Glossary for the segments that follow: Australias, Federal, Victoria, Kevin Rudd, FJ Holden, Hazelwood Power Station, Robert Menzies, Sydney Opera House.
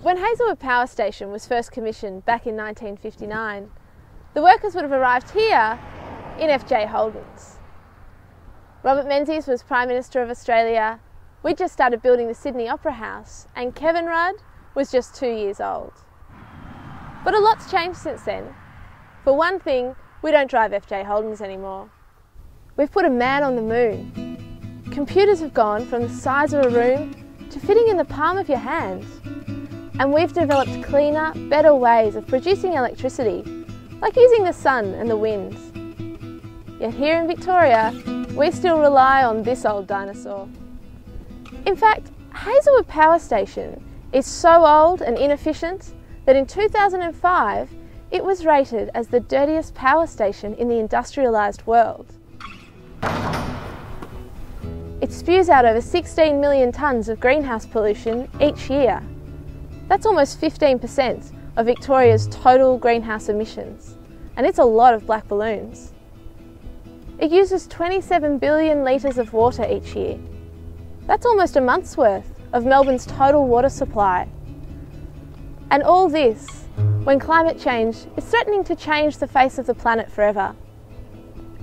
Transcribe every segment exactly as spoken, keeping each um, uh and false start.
When Hazelwood Power Station was first commissioned back in nineteen fifty-nine, the workers would have arrived here in F J Holden's. Robert Menzies was Prime Minister of Australia, we just started building the Sydney Opera House, and Kevin Rudd was just two years old. But a lot's changed since then. For one thing, we don't drive F J Holden's anymore. We've put a man on the moon. Computers have gone from the size of a room to fitting in the palm of your hand. And we've developed cleaner, better ways of producing electricity, like using the sun and the wind. Yet here in Victoria, we still rely on this old dinosaur. In fact, Hazelwood Power Station is so old and inefficient that in two thousand five, it was rated as the dirtiest power station in the industrialised world. It spews out over sixteen million tonnes of greenhouse pollution each year. That's almost fifteen percent of Victoria's total greenhouse emissions, and it's a lot of black balloons. It uses twenty-seven billion litres of water each year. That's almost a month's worth of Melbourne's total water supply. And all this, when climate change is threatening to change the face of the planet forever.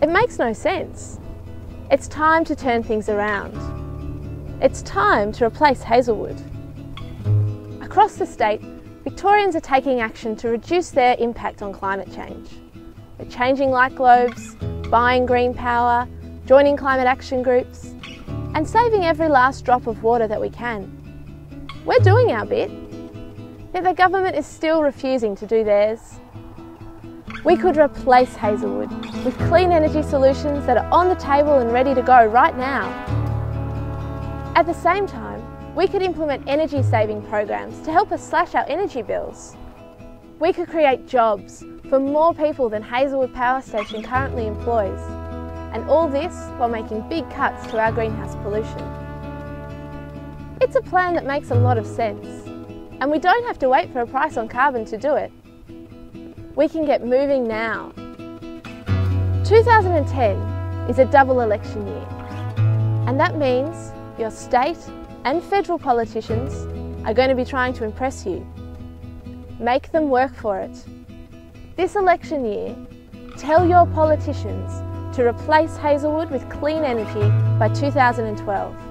It makes no sense. It's time to turn things around. It's time to replace Hazelwood. Across the state, Victorians are taking action to reduce their impact on climate change. They're changing light globes, buying green power, joining climate action groups, and saving every last drop of water that we can. We're doing our bit, yet the government is still refusing to do theirs. We could replace Hazelwood with clean energy solutions that are on the table and ready to go right now. At the same time, we could implement energy saving programs to help us slash our energy bills. We could create jobs for more people than Hazelwood Power Station currently employs. And all this while making big cuts to our greenhouse pollution. It's a plan that makes a lot of sense, and we don't have to wait for a price on carbon to do it. We can get moving now. two thousand ten is a double election year, and that means your state and federal politicians are going to be trying to impress you. Make them work for it. This election year, tell your politicians to replace Hazelwood with clean energy by two thousand twelve.